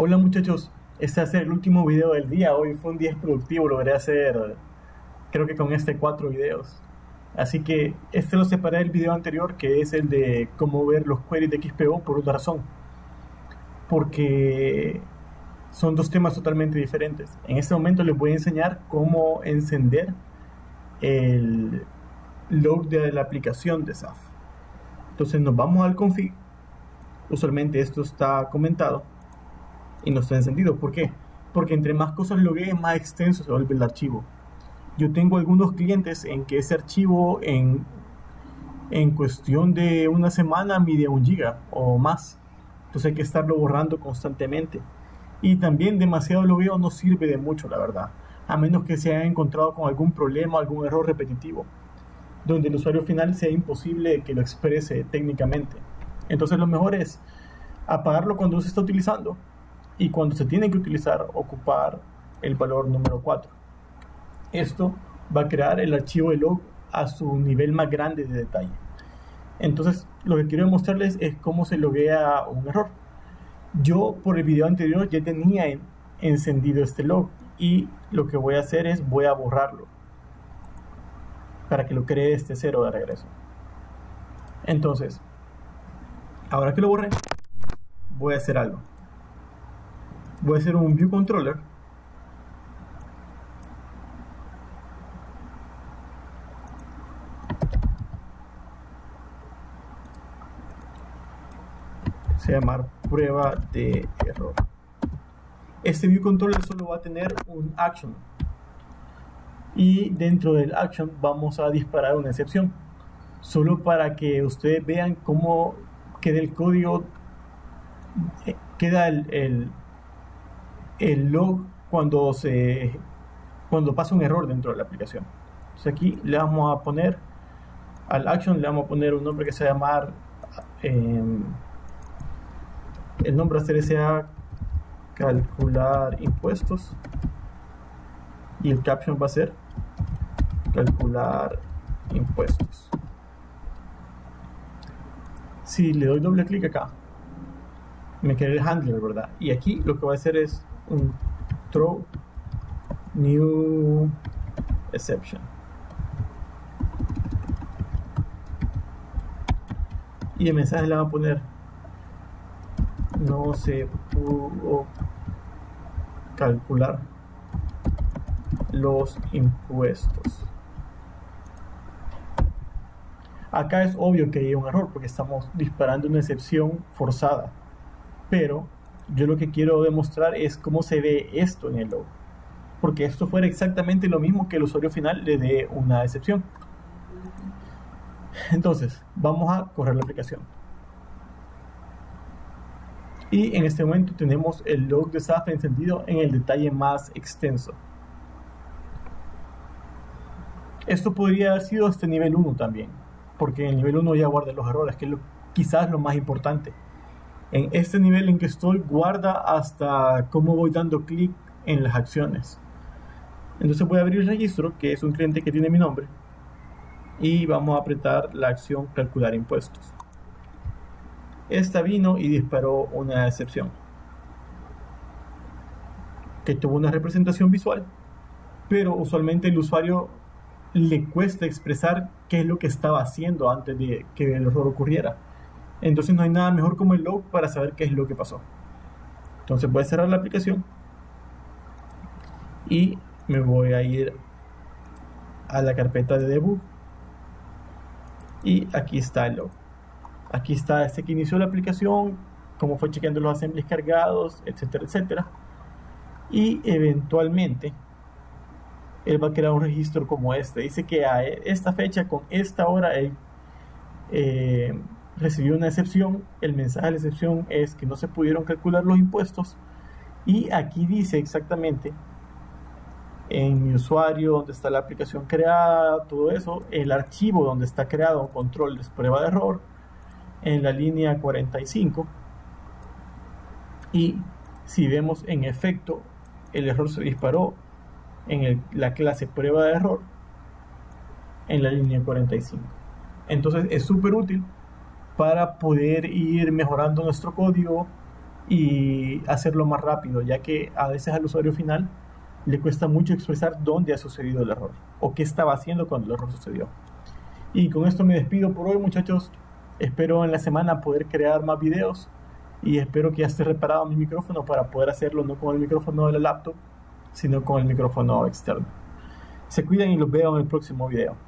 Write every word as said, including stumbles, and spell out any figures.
Hola muchachos, este va a ser el último video del día. Hoy fue un día productivo, logré hacer creo que con este cuatro videos. Así que este lo separé del video anterior, que es el de cómo ver los queries de X P O, por otra razón, porque son dos temas totalmente diferentes. En este momento les voy a enseñar cómo encender el log de la aplicación de X A F. Entonces nos vamos al config. Usualmente esto está comentado y no está encendido. ¿Por qué? Porque entre más cosas loguee, más extenso se vuelve el archivo. Yo tengo algunos clientes en que ese archivo en, en cuestión de una semana mide un giga o más. Entonces hay que estarlo borrando constantemente. Y también demasiado logueo no sirve de mucho, la verdad, a menos que se haya encontrado con algún problema, algún error repetitivo, donde el usuario final sea imposible que lo exprese técnicamente. Entonces lo mejor es apagarlo cuando se está utilizando, y cuando se tiene que utilizar, ocupar el valor número cuatro. Esto va a crear el archivo de log a su nivel más grande de detalle. Entonces lo que quiero mostrarles es cómo se loguea un error. Yo por el video anterior ya tenía en, encendido este log, y lo que voy a hacer es voy a borrarlo para que lo cree este cero de regreso. Entonces ahora que lo borré, voy a hacer algo. Voy a hacer un view controller . Se llama prueba de error. Este view controller solo va a tener un action, y dentro del action vamos a disparar una excepción, solo para que ustedes vean cómo queda el código, queda el, el el log cuando se cuando pasa un error dentro de la aplicación. Entonces aquí le vamos a poner al action, le vamos a poner un nombre que se va a llamar, eh, el nombre a hacer sea calcular impuestos, y el caption va a ser calcular impuestos. Si le doy doble clic acá, me queda el handler, ¿verdad? Y aquí lo que va a hacer es un throw new exception, y el mensaje le va a poner no se pudo calcular los impuestos. Acá es obvio que hay un error porque estamos disparando una excepción forzada, pero yo lo que quiero demostrar es cómo se ve esto en el log, porque esto fuera exactamente lo mismo que el usuario final le dé una excepción. Entonces vamos a correr la aplicación, y en este momento tenemos el log de X A F encendido en el detalle más extenso. Esto podría haber sido este nivel uno también, porque en el nivel uno ya guarda los errores, que es lo, quizás lo más importante. En este nivel en que estoy, guarda hasta cómo voy dando clic en las acciones. Entonces voy a abrir el registro, que es un cliente que tiene mi nombre, y vamos a apretar la acción calcular impuestos. Esta vino y disparó una excepción que tuvo una representación visual, pero usualmente el usuario le cuesta expresar qué es lo que estaba haciendo antes de que el error ocurriera. Entonces no hay nada mejor como el log para saber qué es lo que pasó. Entonces voy a cerrar la aplicación y me voy a ir a la carpeta de debug, y aquí está el log. Aquí está este que inició la aplicación, cómo fue chequeando los assemblies cargados, etcétera, etcétera. Y eventualmente él va a crear un registro como este. Dice que a esta fecha, con esta hora, él eh, recibió una excepción. El mensaje de la excepción es que no se pudieron calcular los impuestos. Y aquí dice exactamente en mi usuario, donde está la aplicación creada, todo eso, el archivo donde está creado, controles, prueba de error, en la línea cuarenta y cinco. Y si vemos, en efecto, el error se disparó en el, la clase prueba de error en la línea cuarenta y cinco. Entonces es súper útil para poder ir mejorando nuestro código, y hacerlo más rápido, ya que a veces al usuario final le cuesta mucho expresar dónde ha sucedido el error o qué estaba haciendo cuando el error sucedió. Y con esto me despido por hoy, muchachos. Espero en la semana poder crear más videos y espero que ya esté reparado mi micrófono para poder hacerlo no con el micrófono de la laptop, sino con el micrófono externo. Se cuidan y los veo en el próximo video.